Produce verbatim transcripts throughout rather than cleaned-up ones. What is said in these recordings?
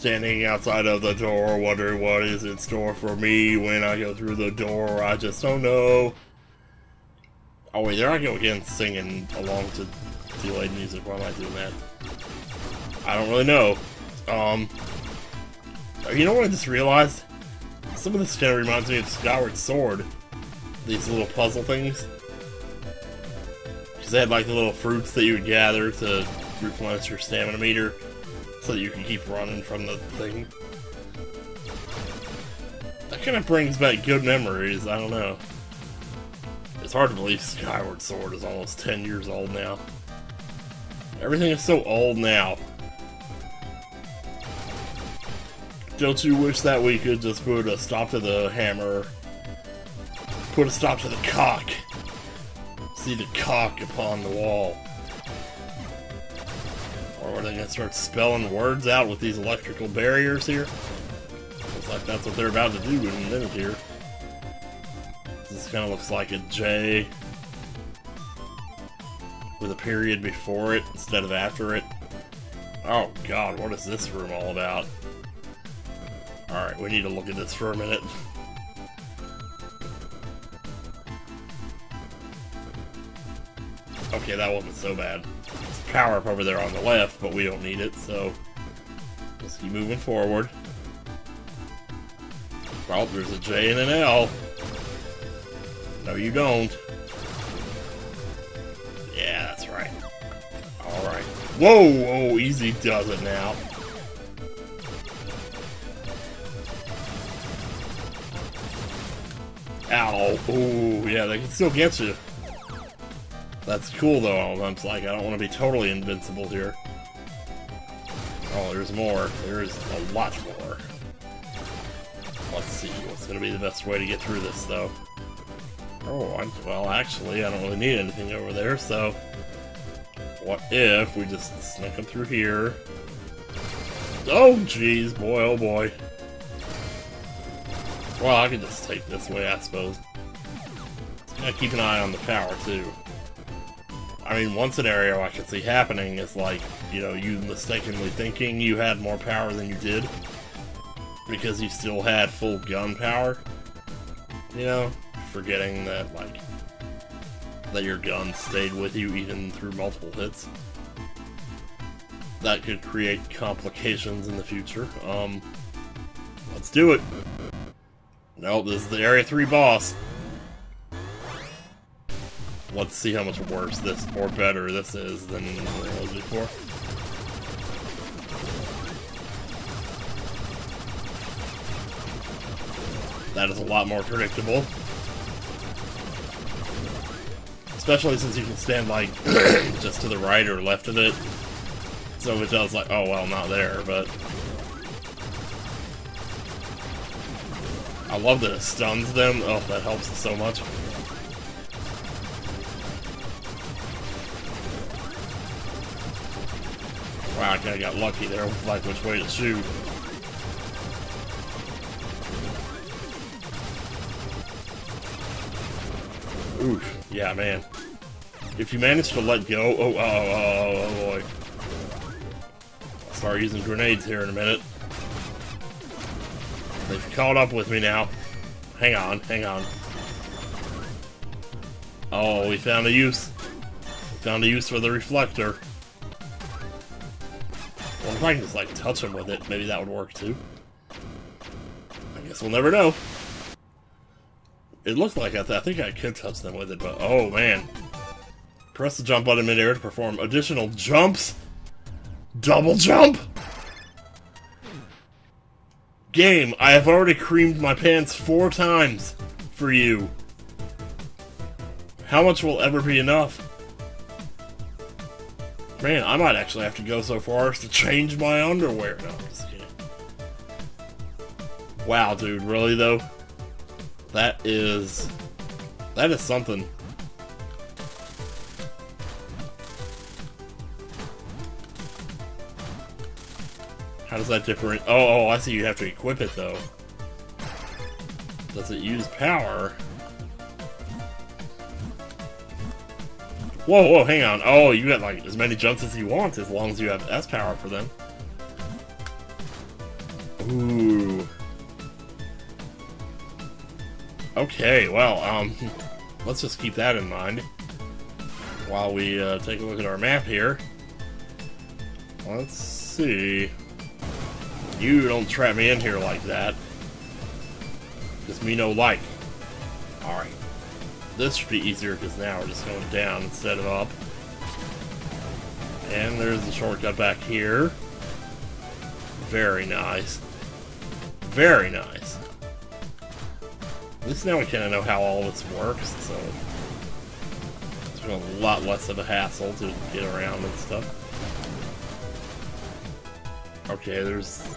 standing outside of the door wondering what is in store for me when I go through the door. I just don't know. Oh wait, there I go again singing along to delayed music. Why am I doing that? I don't really know. Um, you know what I just realized? Some of this kind of reminds me of Skyward Sword. These little puzzle things. Because they had like the little fruits that you would gather to replenish your stamina meter, so that you can keep running from the thing. That kind of brings back good memories, I don't know. It's hard to believe Skyward Sword is almost ten years old now. Everything is so old now. Don't you wish that we could just put a stop to the hammer? Put a stop to the cock. See the cock upon the wall. Or are they gonna start spelling words out with these electrical barriers here? Looks like that's what they're about to do in a minute here. This kind of looks like a J with a period before it instead of after it. Oh god, what is this room all about? Alright, we need to look at this for a minute. Okay, that wasn't so bad. There's a power up over there on the left, but we don't need it, so just keep moving forward. Well, there's a J and an L. No, you don't. Yeah, that's right. Alright. Whoa, whoa, easy does it now. Ow. Ooh, yeah, they can still get you. That's cool, though. I'm like, I don't want to be totally invincible here. Oh, there's more. There's a lot more. Let's see what's going to be the best way to get through this, though. Oh, I'm, well, actually, I don't really need anything over there, so... What if we just sneak them through here? Oh, jeez, boy, oh, boy. Well, I could just take this way, I suppose. I keep an eye on the power, too. I mean, one scenario I could see happening is, like, you know, you mistakenly thinking you had more power than you did. Because you still had full gun power. You know? Forgetting that, like, that your gun stayed with you even through multiple hits. That could create complications in the future. Um, let's do it! Nope, this is the Area three boss. Let's see how much worse this, or better this is than it was before. That is a lot more predictable. Especially since you can stand, like, just to the right or left of it. So it does, like, oh, well, not there, but... I love that it stuns them. Oh, that helps so much. Wow, I kinda got lucky there with, like, which way to shoot. Oof. Yeah, man. If you manage to let go... Oh, oh, oh, oh, boy. I'll start using grenades here in a minute. They've caught up with me now. Hang on, hang on. Oh, we found a use. We found a use for the reflector. I wonder if I can just, like, touch him with it. Maybe that would work, too. I guess we'll never know. It looked like I, th I think I could touch them with it, but oh man. Press the jump button midair to perform additional jumps. Double jump! Game, I have already creamed my pants four times for you. How much will ever be enough? Man, I might actually have to go so far as to change my underwear. No, I'm just kidding. Wow, dude, really though? That is... That is something. How does that different... Oh, oh, I see you have to equip it, though. Does it use power? Whoa, whoa, hang on. Oh, you got, like, as many jumps as you want, as long as you have S power for them. Ooh. Okay, well, um, let's just keep that in mind while we uh, take a look at our map here. Let's see. You don't trap me in here like that. Just me no like. Alright. This should be easier because now we're just going down instead of up. And there's the shortcut back here. Very nice. Very nice. At least now we kind of know how all this works, so it's been a lot less of a hassle to get around and stuff. Okay, there's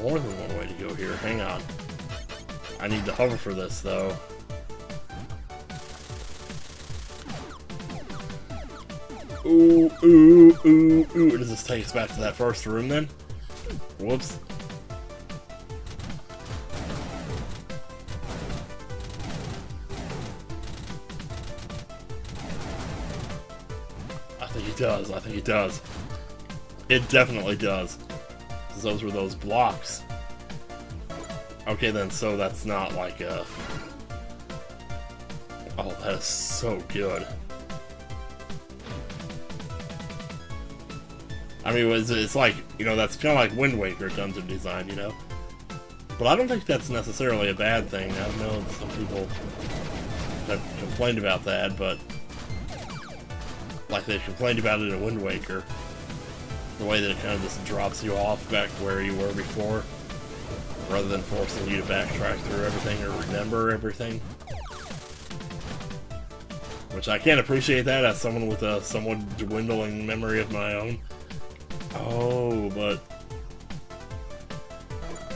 more than one way to go here. Hang on. I need to hover for this, though. Ooh, ooh, ooh, ooh. Does this take us back to that first room, then? Whoops. I think it does. I think it does. It definitely does. Those were those blocks. Okay, then, so that's not like a... Oh, that is so good. I mean, it's, it's like, you know, that's kind of like Wind Waker tons of design, you know? But I don't think that's necessarily a bad thing. I know some people have complained about that, but... Like, they complained about it in Wind Waker. The way that it kind of just drops you off back where you were before, rather than forcing you to backtrack through everything or remember everything. Which I can't appreciate that as someone with a somewhat dwindling memory of my own. Oh, but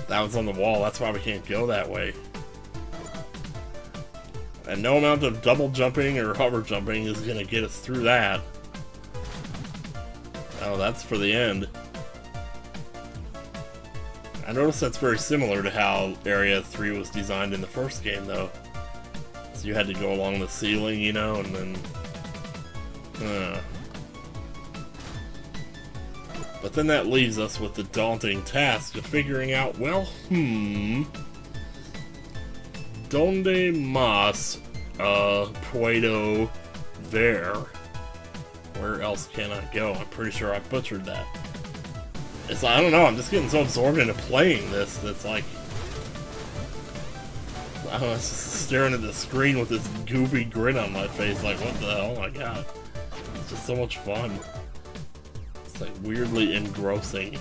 that was on the wall, that's why we can't go that way. And no amount of double jumping or hover jumping is gonna get us through that. Oh, that's for the end. I noticed that's very similar to how Area three was designed in the first game, though. So you had to go along the ceiling, you know, and then... Huh. But then that leaves us with the daunting task of figuring out, well, hmm... Donde mas uh, puedo ver? Where else can I go? I'm pretty sure I butchered that. It's like, I don't know, I'm just getting so absorbed into playing this that's like... I was just staring at the screen with this goofy grin on my face, like, what the hell? Oh my god. It's just so much fun. It's like weirdly engrossing.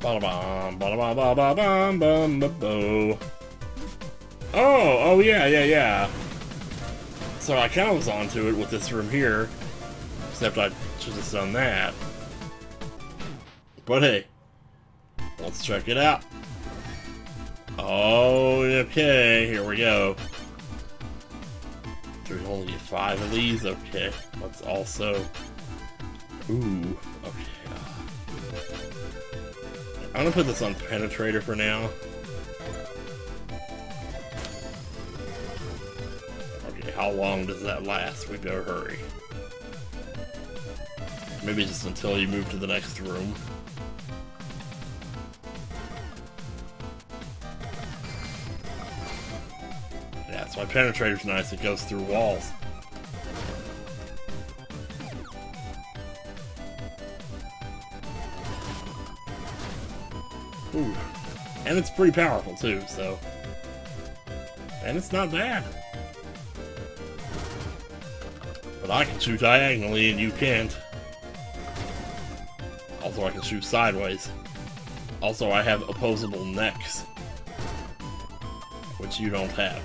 Ba-da-bom, ba-da-ba-ba-ba-bom, bum-ba-bo. Oh, oh yeah, yeah, yeah. So I kind of was onto it with this room here, except I should have done that. But hey, let's check it out. Oh, okay, here we go. Do we only get five of these? Okay, let's also... Ooh, okay. I'm gonna put this on Penetrator for now. Okay, how long does that last? We better hurry. Maybe just until you move to the next room. That's why Penetrator's nice, it goes through walls. Ooh. And it's pretty powerful too, so... And it's not bad. But I can shoot diagonally and you can't. Also I can shoot sideways. Also I have opposable necks. Which you don't have.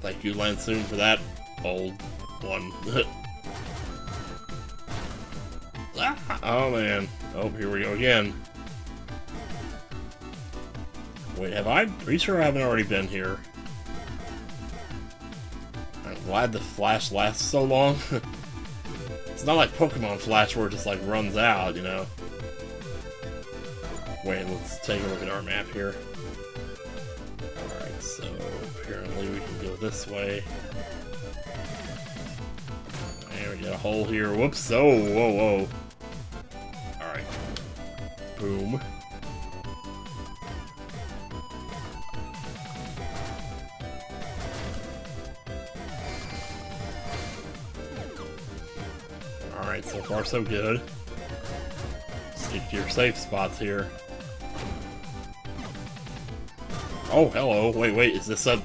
Thank you, Lansoon, for that old one. Ah, oh man. Oh, here we go again. Wait, have I? Pretty sure I haven't already been here. I'm glad the flash lasts so long. It's not like Pokemon Flash where it just like runs out, you know. Wait, let's take a look at our map here. Alright, so apparently we can go this way. There we go. Got a hole here. Whoops. Oh, whoa, whoa. Alright. Boom. Alright, so far so good. Stick to your safe spots here. Oh, hello. Wait, wait, is this a...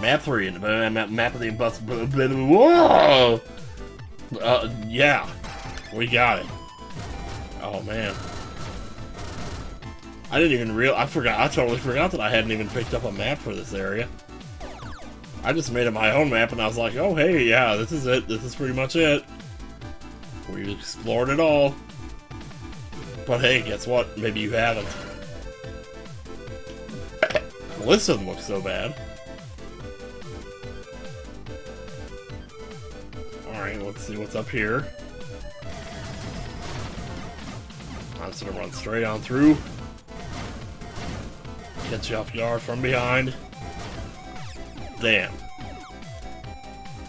Map three in the map, map of the impossible. Whoa! Uh, yeah. We got it. Oh, man. I didn't even real. I forgot. I totally forgot that I hadn't even picked up a map for this area. I just made up my own map and I was like, oh, hey, yeah, this is it. This is pretty much it. We've explored it all. But hey, guess what? Maybe you haven't. Well, this doesn't look so bad. Alright, let's see what's up here. I'm just gonna run straight on through. Catch you off guard from behind. Damn.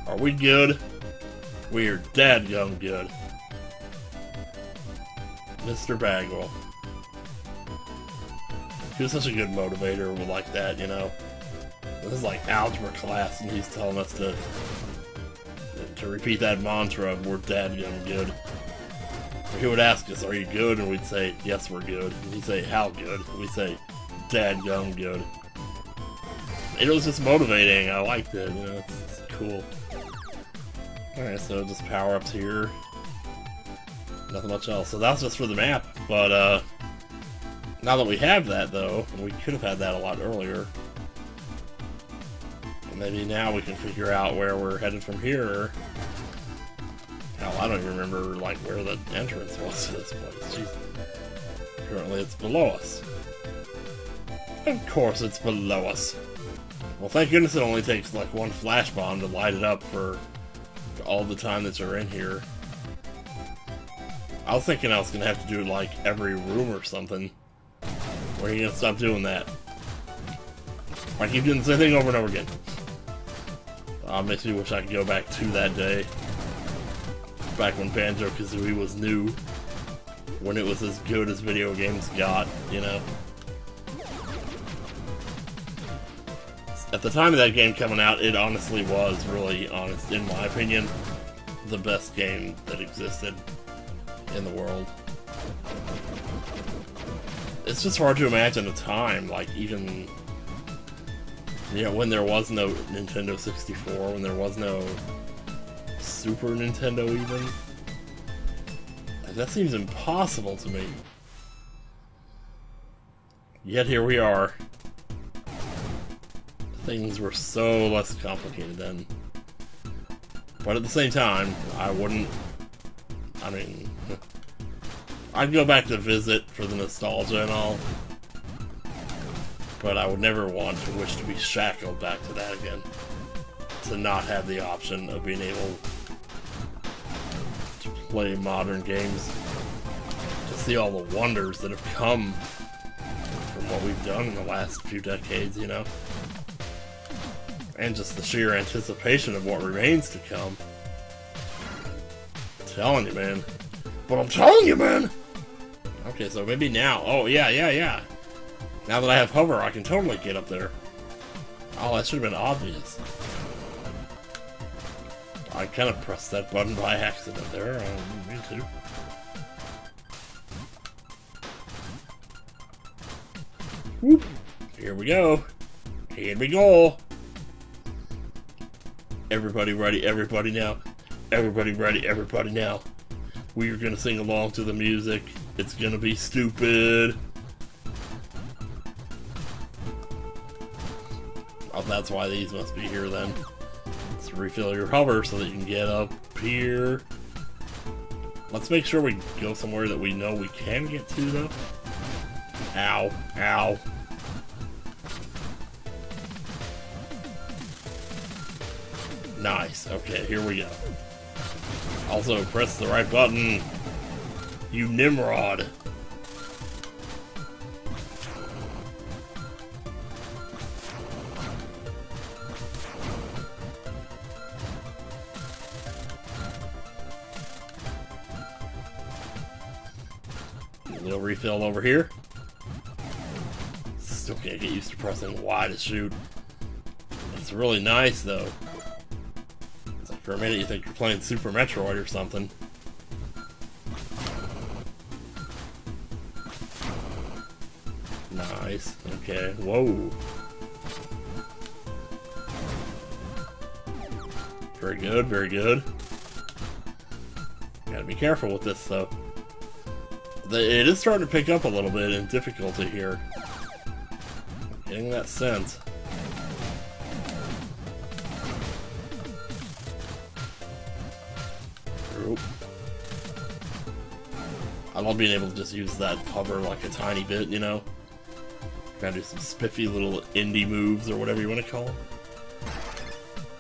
Are we good? We are dadgum good. Mister Bagwell. He was such a good motivator like that, you know. This is like algebra class and he's telling us to... To repeat that mantra of we're dadgum good. He would ask us, are you good? And we'd say, yes, we're good. And he'd say, how good? And we'd say, dadgum good. It was just motivating. I liked it. You know, it's, it's cool. Alright, so just power-ups here. Nothing much else. So that's just for the map. But, uh, now that we have that, though, we could have had that a lot earlier. Maybe now we can figure out where we're headed from here. Hell, I don't even remember, like, where the entrance was to this place. Jeez. Apparently it's below us. Of course it's below us. Well, thank goodness it only takes, like, one flash bomb to light it up for all the time that you're in here. I was thinking I was gonna have to do, like, every room or something. We're gonna stop doing that. I keep doing the same thing over and over again. I basically wish I could go back to that day. Back when Banjo-Kazooie was new. When it was as good as video games got, you know. At the time of that game coming out, it honestly was really, honest, in my opinion, the best game that existed in the world. It's just hard to imagine a time, like, even... You know, when there was no Nintendo sixty-four, when there was no Super Nintendo even. That seems impossible to me. Yet here we are. Things were so less complicated then. But at the same time, I wouldn't... I mean... I'd go back to visit for the nostalgia and all. But I would never want to wish to be shackled back to that again. To not have the option of being able to play modern games. To see all the wonders that have come from what we've done in the last few decades, you know? And just the sheer anticipation of what remains to come. I'm telling you, man. But I'm telling you, man! Okay, so maybe now. Oh, yeah, yeah, yeah. Now that I have hover, I can totally get up there. Oh, that should have been obvious. I kind of pressed that button by accident there. Um, me too. Whoop. Here we go. Here we go. Everybody ready, everybody now. Everybody ready, everybody now. We're gonna sing along to the music. It's gonna be stupid. That's why these must be here then. Let's refill your hover so that you can get up here. Let's make sure we go somewhere that we know we can get to though. Ow, ow. Nice, okay, here we go. Also, press the right button. You Nimrod. A little refill over here. Still can't get used to pressing Y to shoot. It's really nice, though. It's like for a minute you think you're playing Super Metroid or something. Nice. Okay. Whoa. Very good, very good. Gotta be careful with this, though. It is starting to pick up a little bit in difficulty here. Getting that sense. Oop. I love being able to just use that hover like a tiny bit, you know? Gotta do some spiffy little indie moves or whatever you want to call them.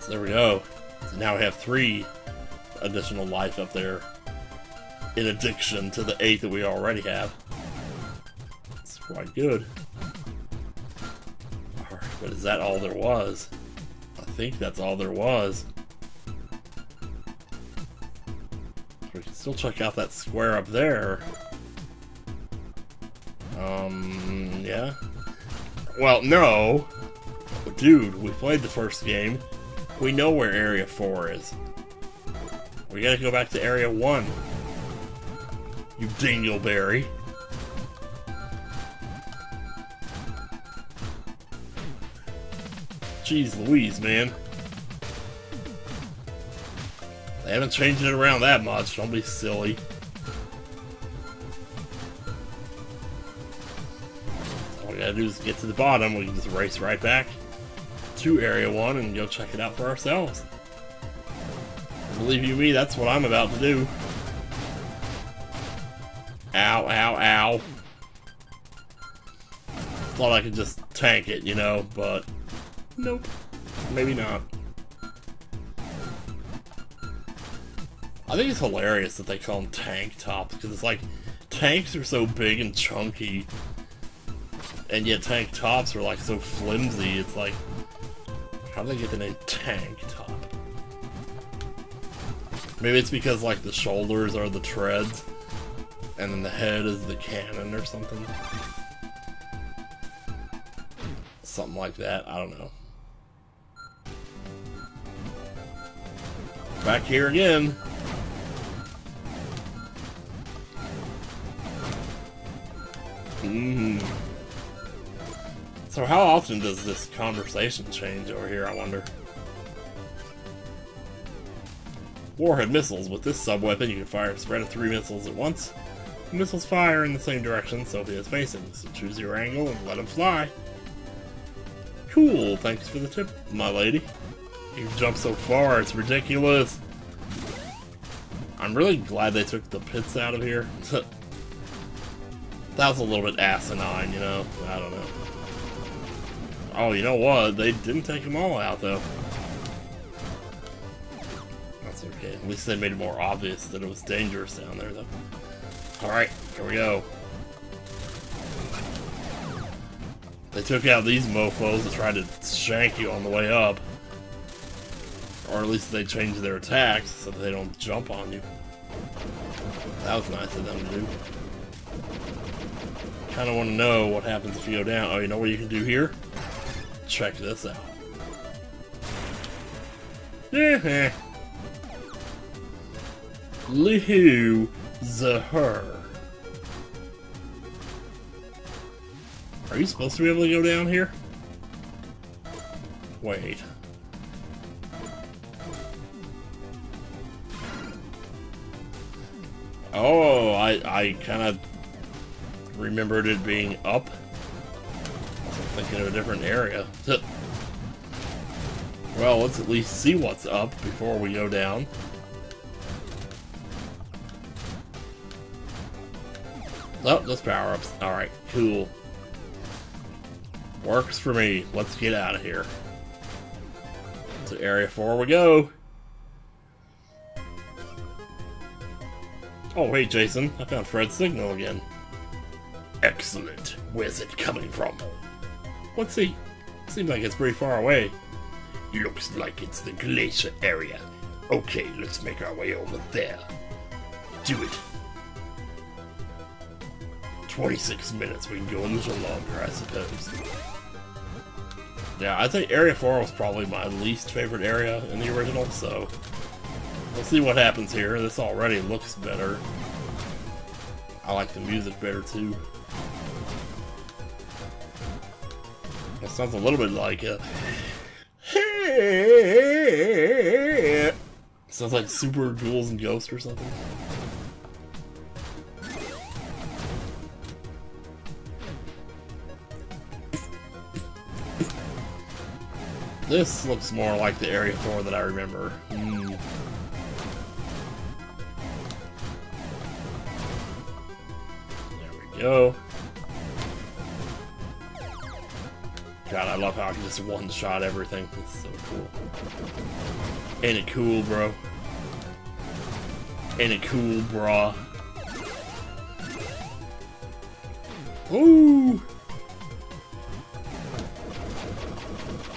So there we go. So now we have three additional life up there, in addiction to the eight that we already have. It's quite good. Alright, but is that all there was? I think that's all there was. We can still check out that square up there. Um, yeah? Well, no! Dude, we played the first game. We know where Area four is. We gotta go back to Area one. You dingleberry. Jeez Louise, man. They haven't changed it around that much, don't be silly. All we gotta do is get to the bottom, we can just race right back to Area one and go check it out for ourselves. Believe you me, that's what I'm about to do. Ow, ow, ow. Thought I could just tank it, you know, but nope. Maybe not. I think it's hilarious that they call them tank tops, because it's like, tanks are so big and chunky, and yet tank tops are like so flimsy. It's like, how did they get the name tank top? Maybe it's because like the shoulders are the treads, and then the head is the cannon or something. Something like that, I don't know. Back here again. Mm. So how often does this conversation change over here, I wonder? Warhead missiles. With this sub-weapon, you can fire a spread of three missiles at once. Missiles fire in the same direction Sophia is facing, so choose your angle and let them fly. Cool, thanks for the tip, my lady. You've jumped so far, it's ridiculous. I'm really glad they took the pits out of here. That was a little bit asinine, you know? I don't know. Oh, you know what? They didn't take them all out, though. That's okay. At least they made it more obvious that it was dangerous down there, though. Alright, here we go. They took out these mofos that tried to shank you on the way up. Or at least they changed their attacks so that they don't jump on you. That was nice of them to do. Kinda wanna know what happens if you go down. Oh, you know what you can do here? Check this out. Yeah. Lihoo. The her. Are you supposed to be able to go down here? Wait. Oh, I I kind of remembered it being up. I'm thinking of a different area. Well, let's at least see what's up before we go down. Oh, those power-ups. Alright, cool. Works for me. Let's get out of here. To Area four we go! Oh, hey Jason. I found Fred's signal again. Excellent. Where's it coming from? Let's see. Seems like it's pretty far away. Looks like it's the glacier area. Okay, let's make our way over there. Do it. twenty-six minutes. We can go a little longer, I suppose. Yeah, I'd say Area four was probably my least favorite area in the original, so we'll see what happens here. This already looks better. I like the music better, too. It sounds a little bit like a... It sounds like Super Ghouls and Ghosts or something. This looks more like the Area four that I remember. Mm. There we go. God, I love how I can just one-shot everything. It's so cool. Ain't it cool, bro? Ain't it cool, brah? Ooh!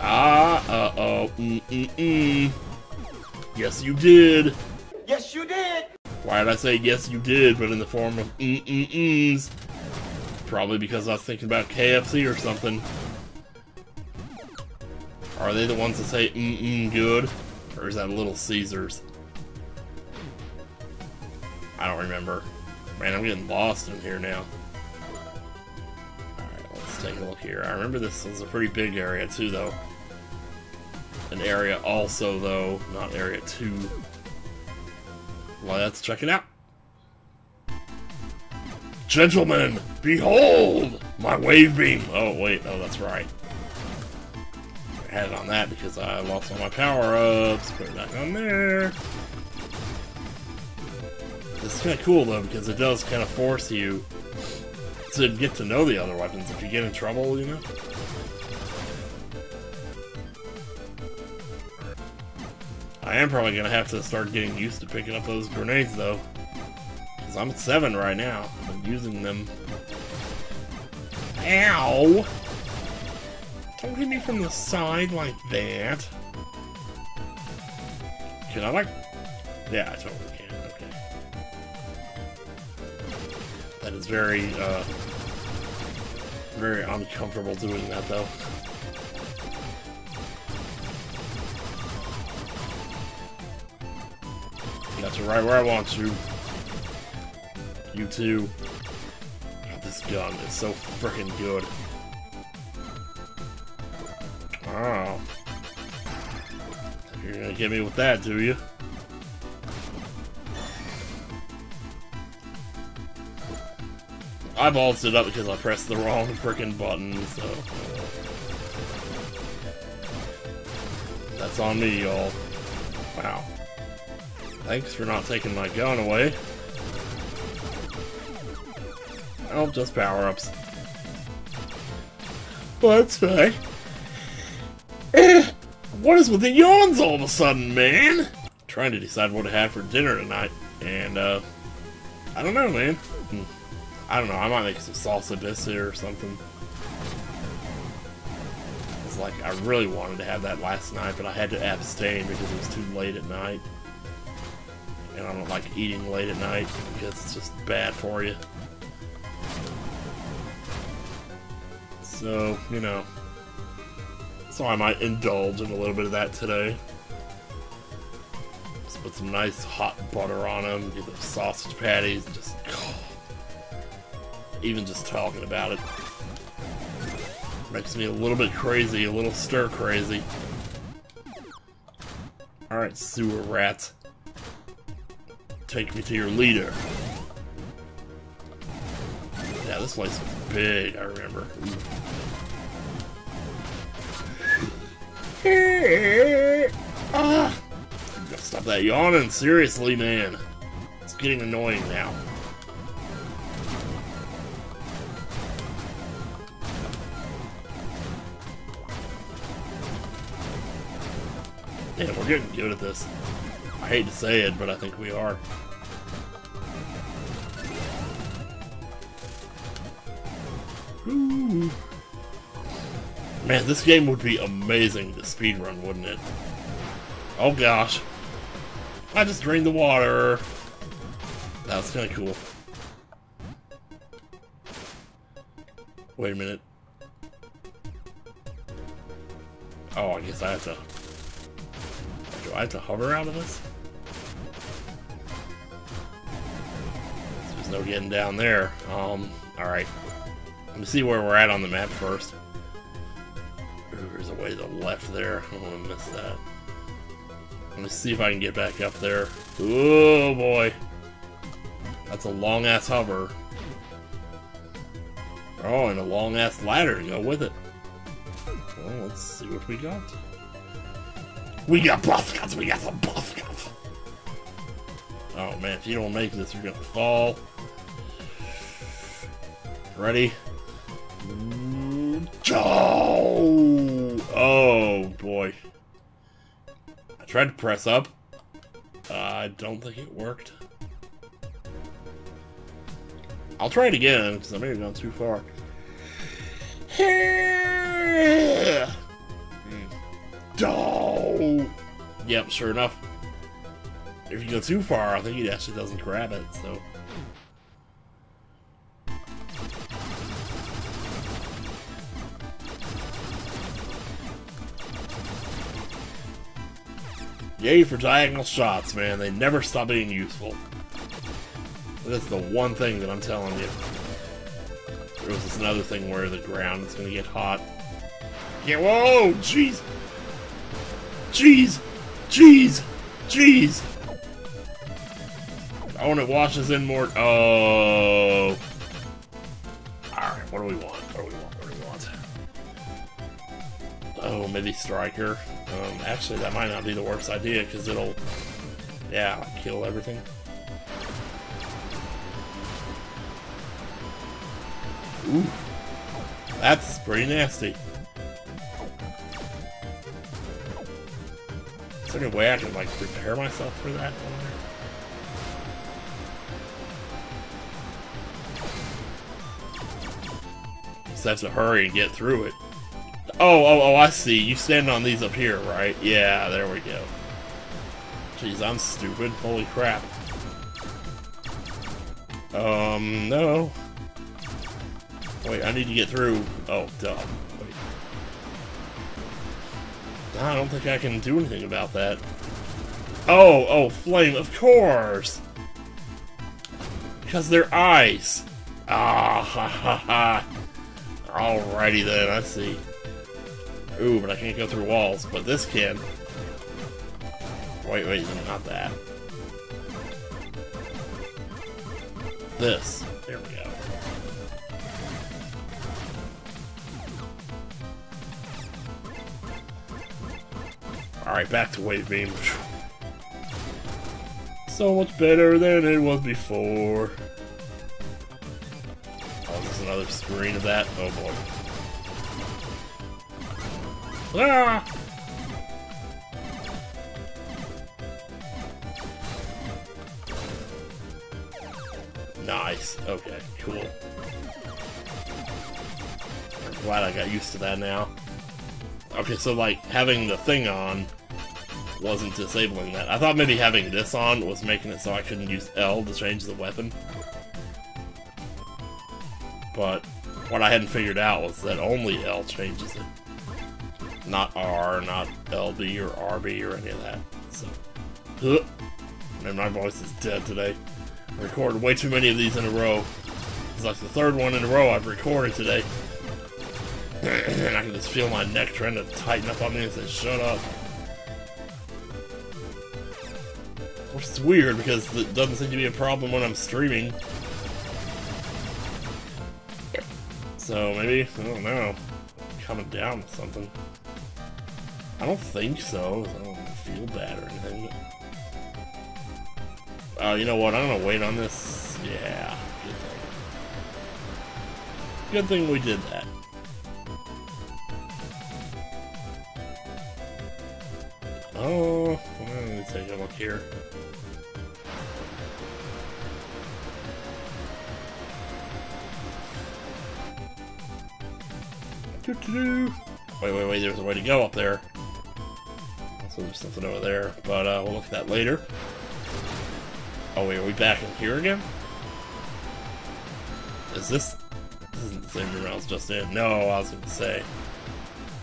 Ah, uh-oh, mm-mm-mm. Yes, you did. Yes, you did. Why did I say yes, you did, but in the form of mm-mm-m's? Probably because I was thinking about K F C or something. Are they the ones that say mm-mm good? Or is that Little Caesars? I don't remember. Man, I'm getting lost in here now. Alright, let's take a look here. I remember this was a pretty big area, too, though. An area also, though, not Area two. Let's check it out. Gentlemen, behold my wave beam. Oh, wait. Oh, that's right. I had it on that because I lost all my power-ups. Put it back on there. It's kind of cool, though, because it does kind of force you to get to know the other weapons if you get in trouble, you know? I am probably going to have to start getting used to picking up those grenades, though. Because I'm at seven right now. I'm using them. Ow! Don't hit me from the side like that. Can I, like... Yeah, I totally can. Okay. That is very, uh... very uncomfortable doing that, though. That's right where I want you. You too. God, this gun is so freaking good. Oh. You're gonna get me with that, do you? I ballsed it up because I pressed the wrong freaking button, so. That's on me, y'all. Wow. Thanks for not taking my gun away. Oh, just power-ups. Well, that's fine. Eh, what is with the yawns all of a sudden, man? I'm trying to decide what to have for dinner tonight, and, uh, I don't know, man. I don't know, I might make some salsa biscuit or something. It's like, I really wanted to have that last night, but I had to abstain because it was too late at night. And I don't like eating late at night because it's just bad for you. So, you know. So I might indulge in a little bit of that today. Just put some nice hot butter on them, get the sausage patties, and just... Oh, even just talking about it makes me a little bit crazy, a little stir crazy. Alright, sewer rats. Take me to your leader. Yeah, this place was big, I remember. Ah, you gotta stop that yawning, seriously, man. It's getting annoying now. Damn, we're getting good at this. I hate to say it, but I think we are. Ooh. Man, this game would be amazing to speedrun, wouldn't it? Oh gosh. I just drained the water. That's kinda cool. Wait a minute. Oh, I guess I have to... Do I have to hover out of this? There's no getting down there. Um, alright. Let me see where we're at on the map first. There's a way to the left there. I don't want to miss that. Let me see if I can get back up there. Oh boy. That's a long ass hover. Oh, and a long ass ladder to go with it. Well, let's see what we got. We got boss cuts! We got some boss cuts! Oh man, if you don't make this, you're gonna fall. Ready? Oh! Oh boy. I tried to press up. Uh, I don't think it worked. I'll try it again, because I may have gone too far. Oh! Yep, sure enough. If you go too far, I think it actually doesn't grab it, so... Yay for diagonal shots, man. They never stop being useful. That's the one thing that I'm telling you. There was this another thing where the ground is going to get hot. Yeah, whoa! Jeez! Jeez! Jeez! Jeez! Oh, and it washes in more. Oh! Alright, what do we want? What do we want? What do we want? Oh, maybe Striker. Um, actually, that might not be the worst idea, because it'll, yeah, kill everything. Ooh. That's pretty nasty. Is there any way I can, like, prepare myself for that one? I have to hurry and get through it. Oh, oh, oh, I see. You stand on these up here, right? Yeah, there we go. Jeez, I'm stupid. Holy crap. Um, no. Wait, I need to get through. Oh, duh. Wait. I don't think I can do anything about that. Oh, oh, flame, of course! Because they're eyes. Ah, ha, ha, ha. Alrighty then, I see. Ooh, but I can't go through walls, but this can. Wait, wait, not that. This. There we go. Alright, back to wave beam. So much better than it was before. Another screen of that. Oh boy. Ah! Nice. Okay, cool. I'm glad I got used to that now. Okay, so like having the thing on wasn't disabling that. I thought maybe having this on was making it so I couldn't use L to change the weapon. But what I hadn't figured out was that only L changes it. Not R, not L B or R B or any of that. So, ugh. Man, my voice is dead today. I recorded way too many of these in a row. It's like the third one in a row I've recorded today. And I can just feel my neck trying to tighten up on me and say, shut up. Which is weird because it doesn't seem to be a problem when I'm streaming. So maybe, I don't know, coming down with something. I don't think so, I don't feel bad or anything. Oh, uh, you know what, I'm gonna wait on this. Yeah, good thing. Good thing we did that. Oh, let me take a look here. Wait, wait, wait, there's a way to go up there. So there's something over there, but uh, we'll look at that later. Oh wait, are we back in here again? Is this... Is isn't the same room I was just in. No, I was gonna say.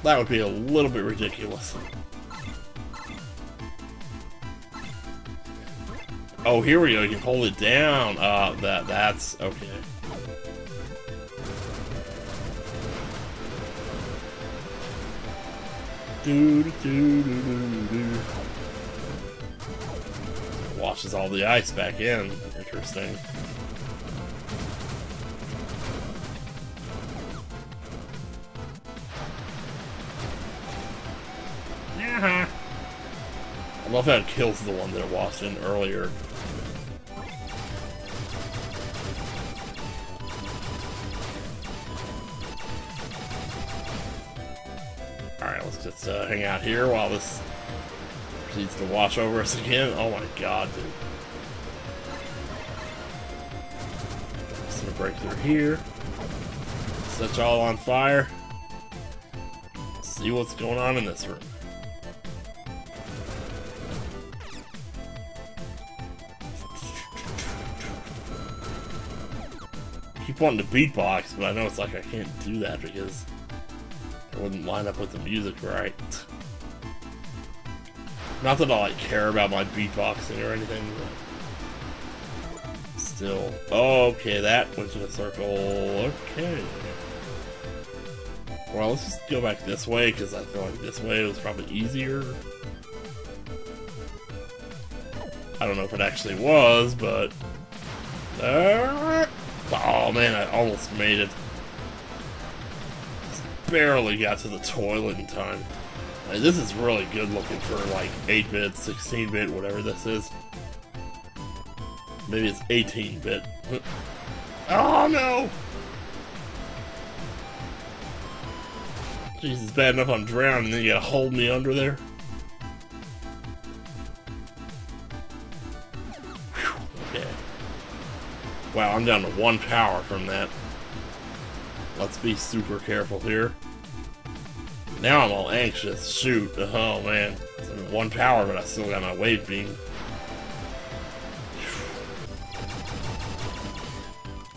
That would be a little bit ridiculous. Oh, here we go, you can hold it down. Uh, that, that's, okay. Do, do, do, do, do. Washes all the ice back in. Interesting. Yeah. I love how it kills the one that it washed in earlier. Just uh, hang out here while this proceeds to wash over us again. Oh my god, dude. Just gonna break through here. Set y'all on fire. See what's going on in this room. I keep wanting to beatbox, but I know it's like I can't do that because wouldn't line up with the music right. Not that I like care about my beatboxing or anything, but still. Oh, okay, that went in a circle. Okay. Well, let's just go back this way because I feel like this way was probably easier. I don't know if it actually was, but oh man, I almost made it. Barely got to the toilet in time. I mean, this is really good looking for like eight bit, sixteen bit, whatever this is. Maybe it's eighteen bit. Oh no! Jesus, bad enough I'm drowned and then you gotta hold me under there. Whew, okay. Wow, I'm down to one power from that. Let's be super careful here. Now I'm all anxious. Shoot. Oh, man. It's one power, but I still got my wave beam.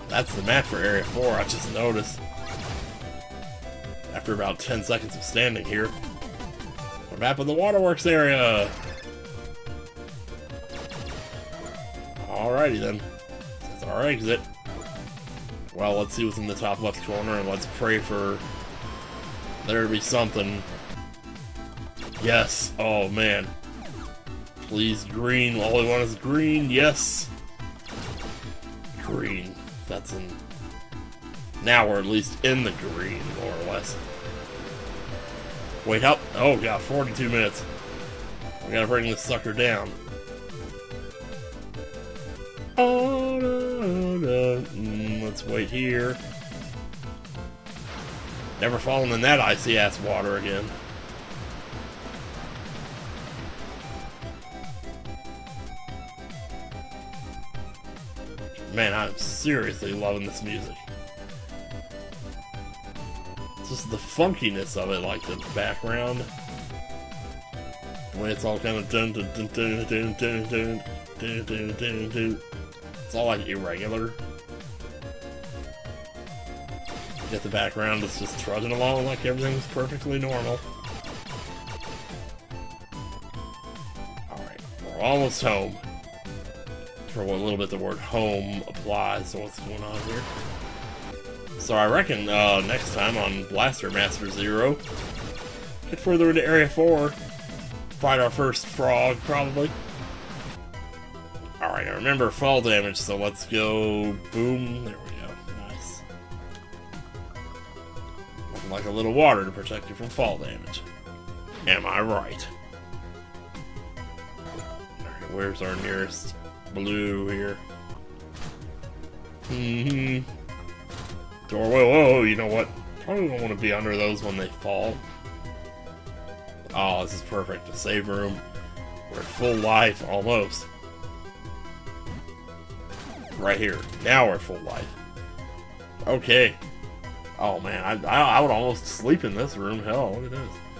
That's the map for Area four, I just noticed. After about ten seconds of standing here. We're mapping the waterworks area. Alrighty, then. That's our exit. Well, let's see what's in the top left corner, and let's pray for there to be something. Yes! Oh, man. Please, green. All I want is green. Yes! Green. That's in... Now we're at least in the green, more or less. Wait, up! Oh, God, forty-two minutes. We gotta bring this sucker down. Oh, no, no, no. Let's wait here. Never fallen in that icy ass water again. Man, I'm seriously loving this music. It's just the funkiness of it, like the background. The way it's all kind of dun dun dun dun dun dun dun dun dun dun dun. It's all like irregular. At the background that's just trudging along like everything's perfectly normal. Alright, we're almost home. For a little bit the word home applies to what's going on here. So I reckon uh, next time on Blaster Master Zero, get further into Area four, fight our first frog probably. Alright, I remember fall damage, so let's go boom, there we go. Like a little water to protect you from fall damage. Am I right? Alright, where's our nearest blue here? Mm hmm. Doorway. Whoa, you know what? Probably don't want to be under those when they fall. Oh, this is perfect. A save room. We're at full life almost. Right here. Now we're at full life. Okay. Oh man, I, I, I would almost sleep in this room. Hell, look at this.